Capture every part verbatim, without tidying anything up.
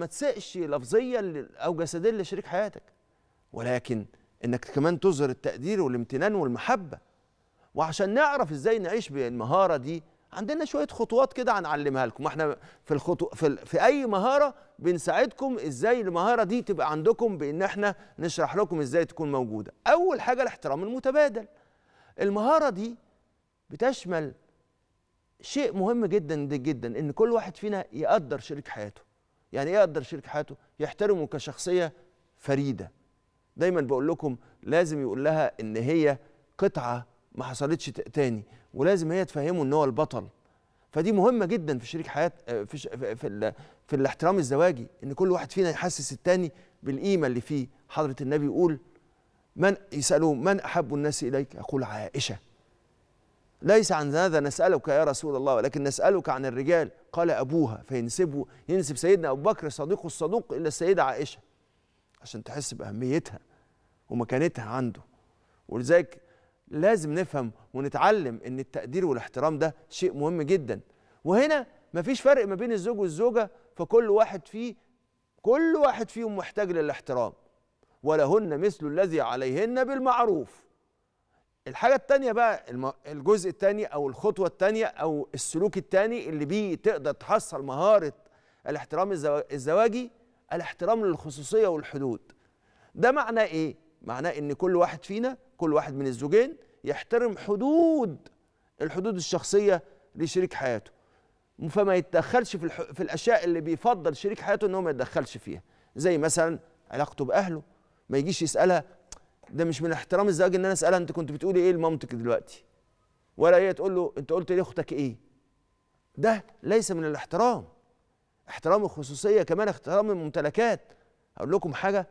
ما تسقش لفظيا او جسديا لشريك حياتك، ولكن انك كمان تظهر التقدير والامتنان والمحبه. وعشان نعرف ازاي نعيش بالمهاره دي عندنا شويه خطوات كده هنعلمها لكم. احنا في الخطو... في, في اي مهاره بنساعدكم ازاي المهاره دي تبقى عندكم، بان احنا نشرح لكم ازاي تكون موجوده. اول حاجه الاحترام المتبادل. المهاره دي بتشمل شيء مهم جدا جدا، ان كل واحد فينا يقدر شريك حياته. يعني ايه يقدر شريك حياته؟ يحترمه كشخصيه فريده. دايما بقول لكم لازم يقول لها ان هي قطعه ما حصلتش تاني، ولازم هي تفهمه ان هو البطل. فدي مهمه جدا في شريك حياه، في في, ال... في الاحترام الزواجي، ان كل واحد فينا يحسس التاني بالقيمه اللي فيه. حضره النبي يقول من يسالوه من احب الناس اليك؟ يقول عائشه. ليس عن هذا نسالك يا رسول الله، ولكن نسالك عن الرجال. قال ابوها، فينسبه ينسب سيدنا ابو بكر صديقه الصدوق الى السيده عائشه عشان تحس باهميتها ومكانتها عنده. ولذلك لازم نفهم ونتعلم ان التقدير والاحترام ده شيء مهم جدا. وهنا مفيش فرق ما بين الزوج والزوجه، فكل واحد فيه كل واحد فيهم محتاج للاحترام. ولهن مثل الذي عليهن بالمعروف. الحاجه الثانيه بقى، الجزء الثاني او الخطوه الثانيه او السلوك الثاني اللي بيه تقدر تحصل مهاره الاحترام الزواجي، الاحترام للخصوصيه والحدود. ده معناه ايه؟ معناه ان كل واحد فينا، كل واحد من الزوجين، يحترم حدود الحدود الشخصيه لشريك حياته، فما يتدخلش في الح... في الاشياء اللي بيفضل شريك حياته ان هو ما يتدخلش فيها. زي مثلا علاقته باهله، ما يجيش يسالها. ده مش من احترام الزواج ان انا اسالها انت كنت بتقولي ايه لمامتك دلوقتي، ولا هي تقول له انت قلت لاختك ايه. ده ليس من الاحترام. احترام الخصوصيه كمان احترام الممتلكات. اقول لكم حاجه،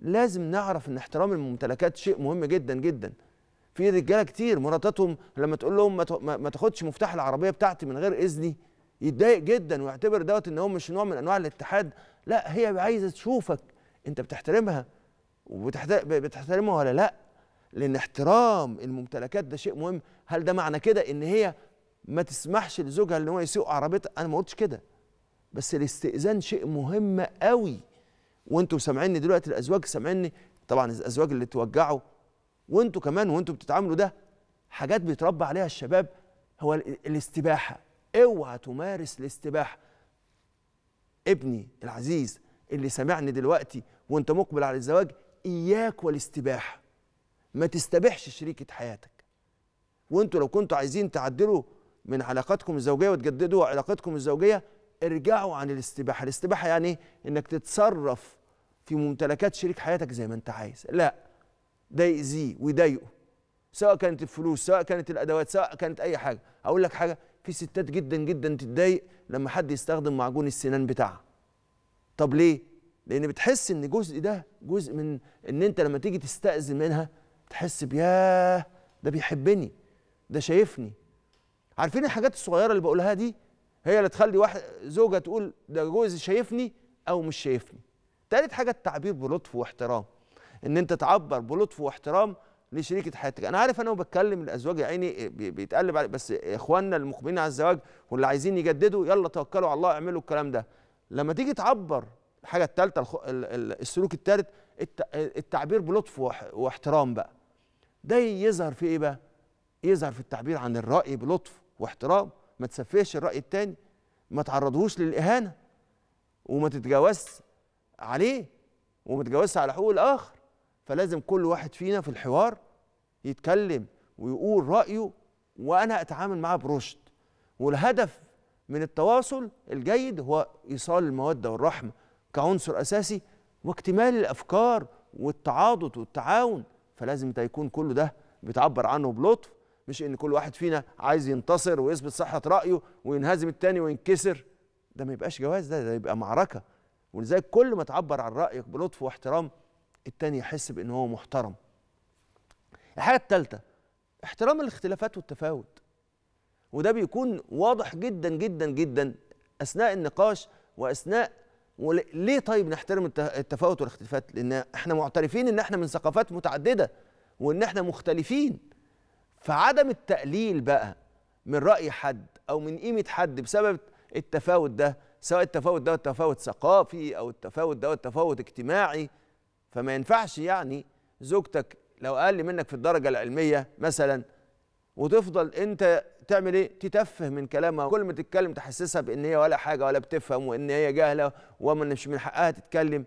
لازم نعرف ان احترام الممتلكات شيء مهم جدا جدا. في رجاله كتير مراتاتهم لما تقول لهم ما تاخدش مفتاح العربيه بتاعتي من غير اذني يتضايق جدا، ويعتبر دوت ان هو مش نوع من انواع الاتحاد. لا، هي عايزه تشوفك انت بتحترمها وبتحترمها ولا لا، لان احترام الممتلكات ده شيء مهم. هل ده معنى كده ان هي ما تسمحش لزوجها ان هو يسوق عربيتها؟ انا ما قلتش كده، بس الاستئذان شيء مهم قوي. وانتوا سامعيني دلوقتي، الازواج سامعيني طبعا، الازواج اللي توجعوا، وانتوا كمان وانتوا بتتعاملوا، ده حاجات بيتربى عليها الشباب. هو الاستباحه، اوعى تمارس الاستباحه. ابني العزيز اللي سامعني دلوقتي وانت مقبل على الزواج، اياك والاستباحه. ما تستبحش شريكه حياتك. وانتوا لو كنتوا عايزين تعدلوا من علاقاتكم الزوجيه وتجددوا علاقاتكم الزوجيه، ارجعوا عن الاستباحه. الاستباحه يعني ايه؟ انك تتصرف في ممتلكات شريك حياتك زي ما انت عايز. لا، ده يأذيه ويضايقه، سواء كانت الفلوس، سواء كانت الادوات، سواء كانت اي حاجه. اقول لك حاجه، في ستات جدا جدا تتضايق لما حد يستخدم معجون السنان بتاعها. طب ليه؟ لان بتحس ان جزء ده جزء من ان انت لما تيجي تستأذن منها تحس بياه ده بيحبني، ده شايفني. عارفين الحاجات الصغيره اللي بقولها دي هي اللي تخلي واحد زوجه تقول ده جوزي شايفني او مش شايفني. تالت حاجه التعبير بلطف واحترام، ان انت تعبر بلطف واحترام لشريكه حياتك. انا عارف انا وبتكلم الازواج يا عيني بيتقلب علي، بس اخواننا المقبلين على الزواج واللي عايزين يجددوا يلا توكلوا على الله اعملوا الكلام ده. لما تيجي تعبر، الحاجه الثالثه السلوك الثالث التعبير بلطف واحترام بقى. ده يظهر في ايه بقى؟ يظهر في التعبير عن الراي بلطف واحترام. ما تسفهش الراي الثاني، ما تعرضهوش للاهانه، وما تتجاوزش عليه، وما تتجاوزش على حقوق الاخر. فلازم كل واحد فينا في الحوار يتكلم ويقول رايه، وانا اتعامل معاه برشد. والهدف من التواصل الجيد هو ايصال الموده والرحمه كعنصر اساسي، واكتمال الافكار والتعاضد والتعاون. فلازم ده يكون كله ده بيتعبر عنه بلطف، مش ان كل واحد فينا عايز ينتصر ويثبت صحه رايه وينهزم التاني وينكسر. ده ما يبقاش جواز، ده ده يبقى معركه. ولذلك كل ما تعبر عن رايك بلطف واحترام، التاني يحس بان هو محترم. الحاجه الثالثه احترام الاختلافات والتفاوت، وده بيكون واضح جدا جدا جدا اثناء النقاش واثناء ليه طيب نحترم التفاوت والاختلافات؟ لان احنا معترفين ان احنا من ثقافات متعدده وان احنا مختلفين. فعدم التقليل بقى من رأي حد أو من قيمة حد بسبب التفاوت ده سواء التفاوت ده تفاوت ثقافي او التفاوت ده تفاوت اجتماعي، فما ينفعش يعني زوجتك لو اقل منك في الدرجه العلميه مثلا وتفضل انت تعمل ايه؟ تتفه من كلامها، وكل ما تتكلم تحسسها بان هي ولا حاجه ولا بتفهم وان هي جاهله ومش من حقها تتكلم،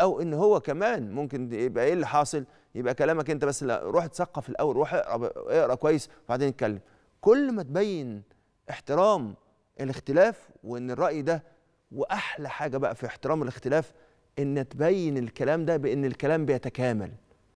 او ان هو كمان ممكن يبقى ايه اللي حاصل؟ يبقى كلامك انت بس، لا روح اتثقف الاول، روح اقرا اقرا كويس وبعدين اتكلم. كل ما تبين احترام الاختلاف وان الراي ده، واحلى حاجه بقى في احترام الاختلاف ان تبين الكلام ده بان الكلام بيتكامل.